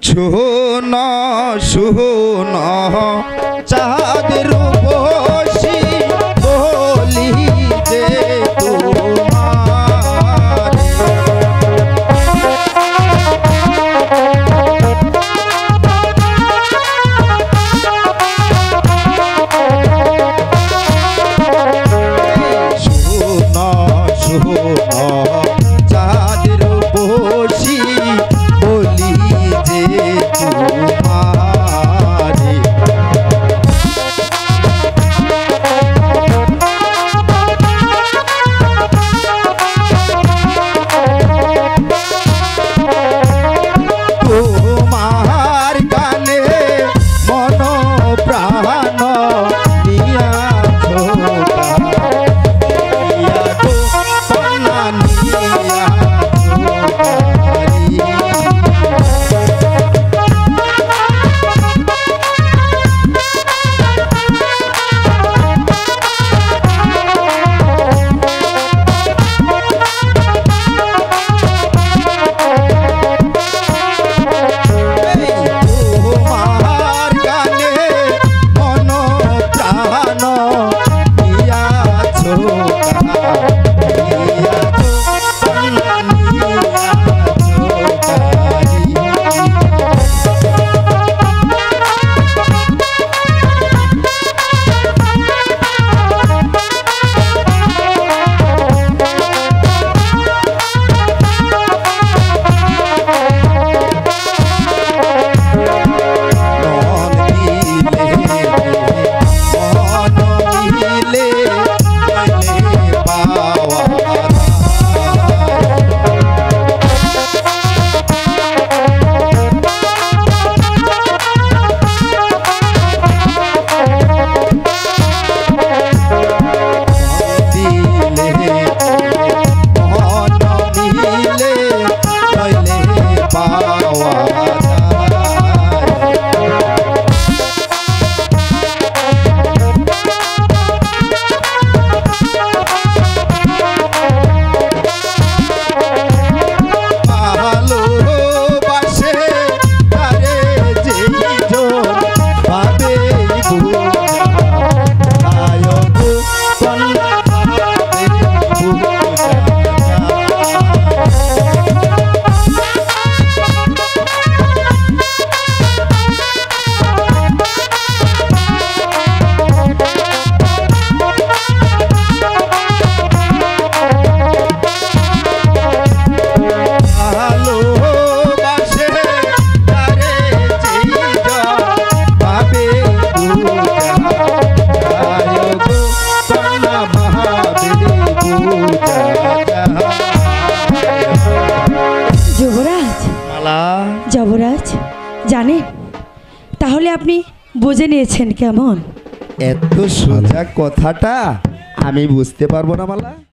Chuna Chuna Chadru কেমন এত সোজা কথাটা আমি বুঝতে পারবো না মালা।